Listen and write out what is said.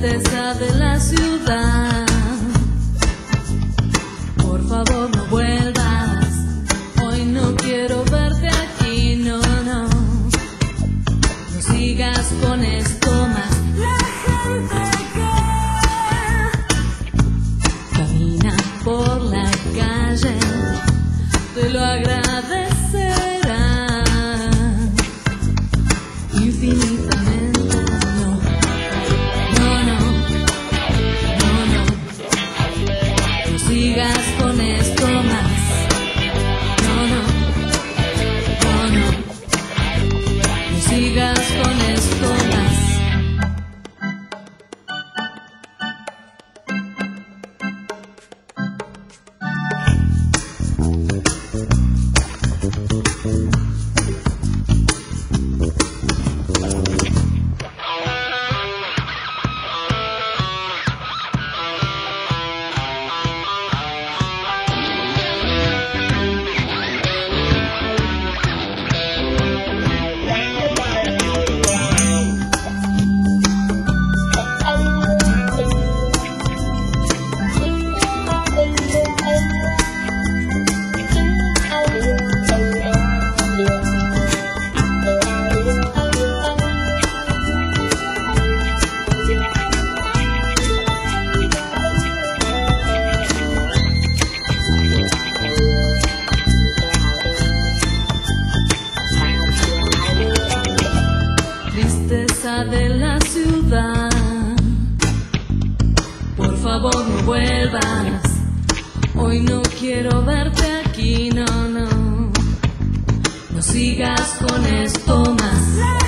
tristeza de la ciudad. Por favor, no vuelvas, hoy no quiero verte aquí, no, no. No sigas con esto más. La gente que camina por la calle te lo agradecerá infinitamente. De la ciudad, por favor no vuelvas, hoy no quiero verte aquí, no, no, no sigas con esto más.